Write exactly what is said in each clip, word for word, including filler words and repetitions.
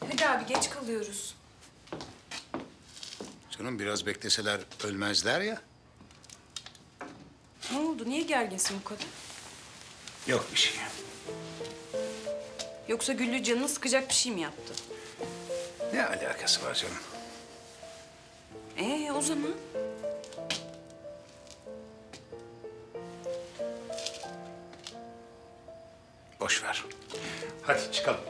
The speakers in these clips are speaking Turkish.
Hadi abi, geç kalıyoruz. Canım, biraz bekleseler ölmezler ya. Ne oldu? Niye gerginsin bu kadar? Yok bir şey. Yoksa Güllü canını sıkacak bir şey mi yaptı? Ne alakası var canım? Ee, o zaman? Boş ver. Hadi çıkalım.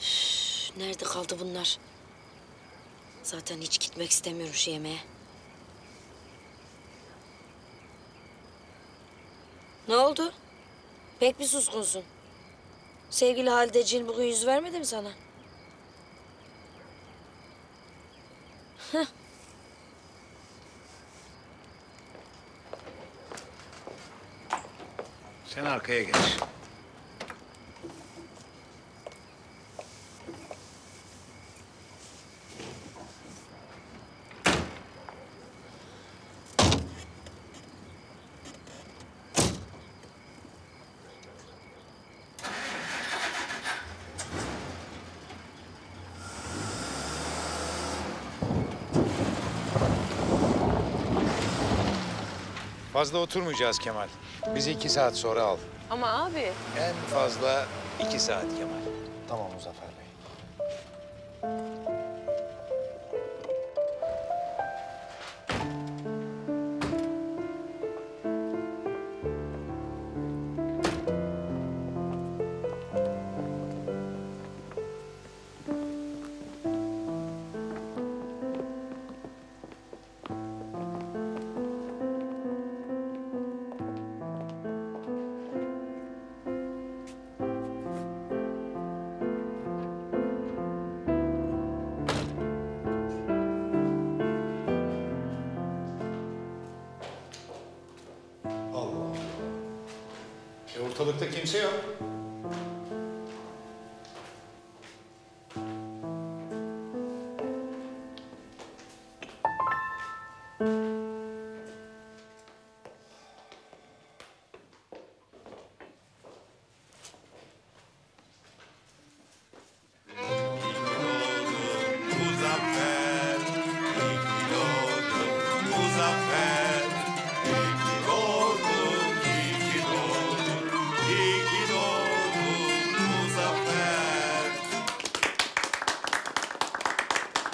Üf, nerede kaldı bunlar? Zaten hiç gitmek istemiyorum şu yemeğe. Ne oldu? Pek bir suskunsun. Sevgili Halideciğin bugün yüz vermedi mi sana? Heh. Sen arkaya geç. Fazla oturmayacağız Kemal. Bizi iki saat sonra al. Ama abi... En fazla iki saat Kemal. Tamam Muzaffer Bey. Ortalıkta kimse yok.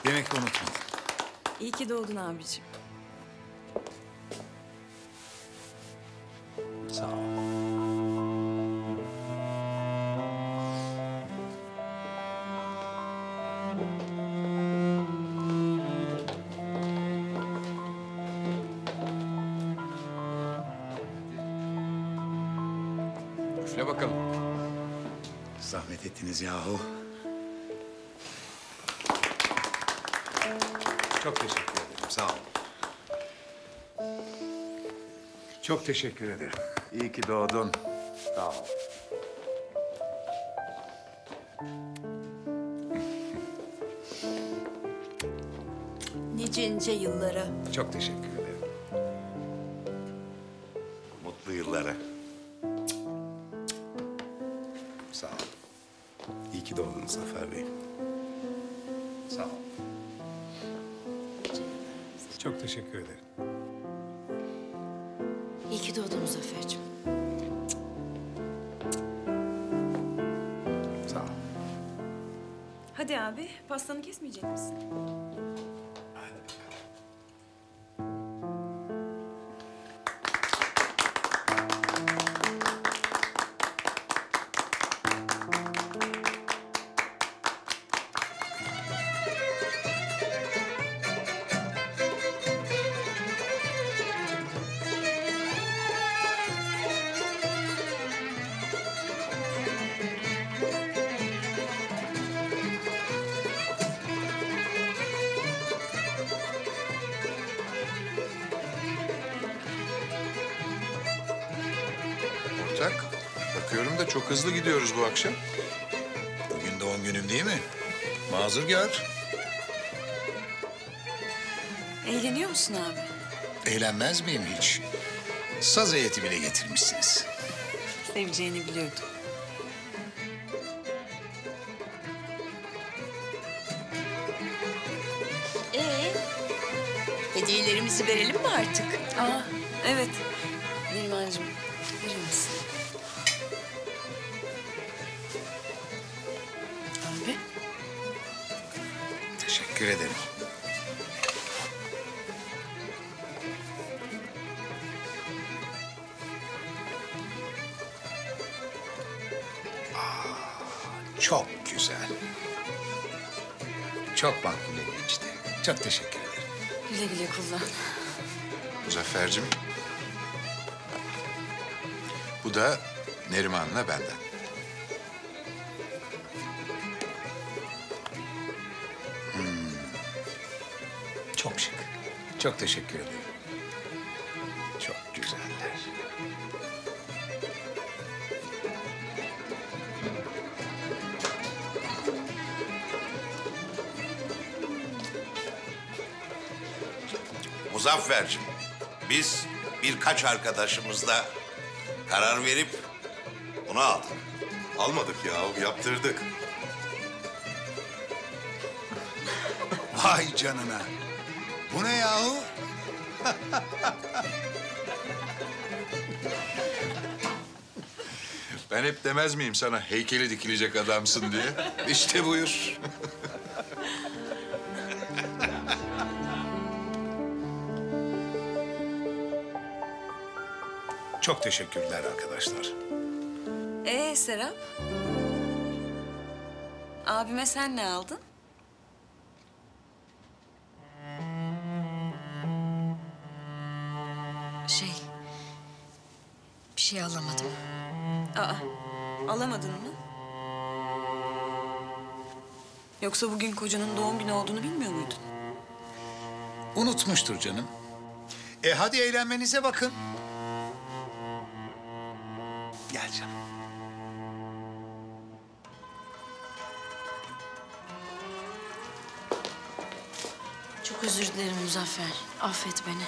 Demek unutma. İyi ki doğdun abiciğim. Sağ ol. Üfle bakalım. Zahmet ettiniz yahu. Çok teşekkür ederim, sağ olun. Çok teşekkür ederim. İyi ki doğdun. Sağ ol. Nice nice yıllara. Çok teşekkür ederim. Mutlu yıllara. Sağ ol. İyi ki doğdun Zafer Bey. Sağ ol. Çok teşekkür ederim. İyi ki doğdun Muzaffer'cığım. Sağ ol. Hadi abi, pastanı kesmeyecek misin? Hadi. Bakıyorum da çok hızlı gidiyoruz bu akşam. Bugün doğum günüm değil mi? Mazur gör. Eğleniyor musun abi? Eğlenmez miyim hiç? Saz heyeti bile getirmişsiniz. Seveceğini biliyordum. Ee, hediyelerimizi verelim mi artık? Aa, evet. Nilmancığım, verir misin? Abi. Teşekkür ederim. Çok güzel. Çok makbule geçti. Çok teşekkür ederim. Güle güle kullan. Muzaffer'cim. Bu da Neriman'la benden. Hmm. Çok şık. Çok teşekkür ederim. Çok güzeller. Muzaffer'cim, biz birkaç arkadaşımızla karar verip onu aldık. Almadık ya, yaptırdık. Vay canına. Bu ne yahu? Ben hep demez miyim sana heykeli dikilecek adamsın diye? İşte buyur. Çok teşekkürler arkadaşlar. Ee Serap? Abime sen ne aldın? Şey... Bir şey alamadım. Aa, alamadın mı? Yoksa bugün kocanın doğum günü olduğunu bilmiyor muydun? Unutmuştur canım. E hadi eğlenmenize bakın. Gel canım. Çok özür dilerim Muzaffer. Affet beni.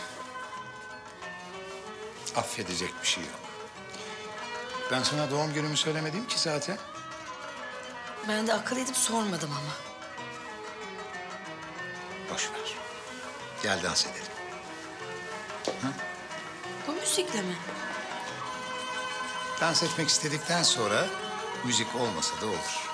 Affedecek bir şey yok. Ben sana doğum günümü söylemedim ki zaten. Ben de akıl edip sormadım ama. Boş ver. Gel dans edelim. Hı? Bu müzikle mi? Dans etmek istedikten sonra müzik olmasa da olur.